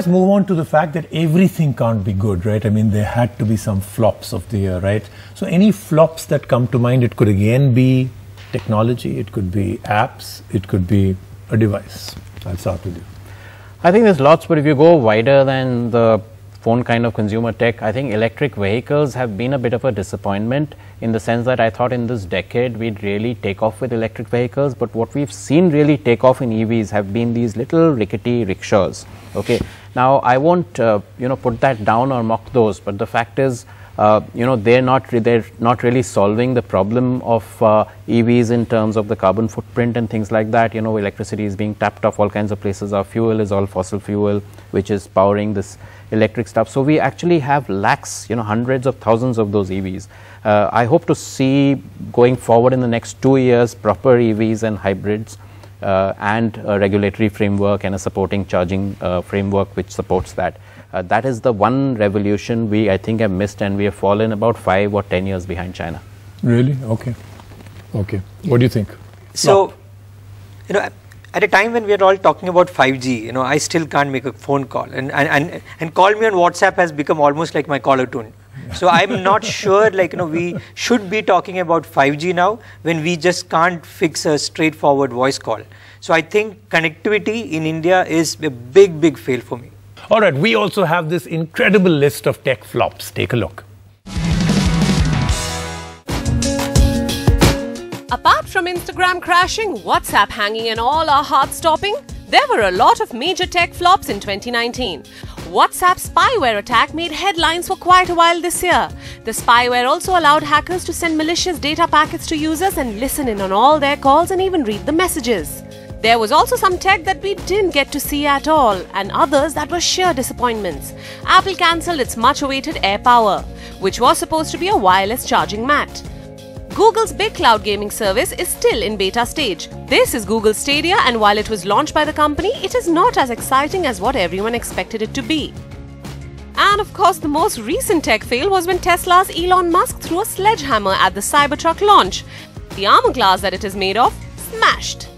Let's move on to the fact that everything can't be good, right? I mean, there had to be some flops of the year, right? So any flops that come to mind, it could again be technology, it could be apps, it could be a device. I'll start with you. I think there's lots, but if you go wider than the phone kind of consumer tech, I think electric vehicles have been a bit of a disappointment, in the sense that I thought in this decade we'd really take off with electric vehicles, but what we've seen really take off in EVs have been these little rickety rickshaws. Okay, now I won't put that down or mock those, but the fact is they're not really solving the problem of EVs in terms of the carbon footprint and things like that. You know, electricity is being tapped off all kinds of places. Our fuel is all fossil fuel, which is powering this electric stuff. So we actually have lakhs, hundreds of thousands of those EVs. I hope to see going forward in the next 2 years proper EVs and hybrids, and a regulatory framework and a supporting charging framework which supports that. That is the one revolution we, I think, have missed, and we have fallen about 5 or 10 years behind China. Really? Okay. Okay. What do you think? So, at a time when we are all talking about 5G, I still can't make a phone call, and call me on WhatsApp has become almost like my caller tune. So I'm not sure, we should be talking about 5G now when we just can't fix a straightforward voice call. So I think connectivity in India is a big, big fail for me. All right, we also have this incredible list of tech flops. Take a look. Apart from Instagram crashing, WhatsApp hanging and all our hearts stopping, there were a lot of major tech flops in 2019. WhatsApp's spyware attack made headlines for quite a while this year. The spyware also allowed hackers to send malicious data packets to users and listen in on all their calls and even read the messages. There was also some tech that we didn't get to see at all, and others that were sheer disappointments. Apple cancelled its much-awaited AirPower, which was supposed to be a wireless charging mat. Google's big cloud gaming service is still in beta stage. This is Google Stadia, and while it was launched by the company, it is not as exciting as what everyone expected it to be. And of course, the most recent tech fail was when Tesla's Elon Musk threw a sledgehammer at the Cybertruck launch. The armor glass that it is made of smashed.